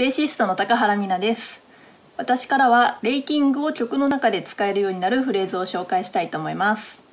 ベーシストの高原美奈です。私からはレイキングを曲の中で使えるようになるフレーズを紹介したいと思います。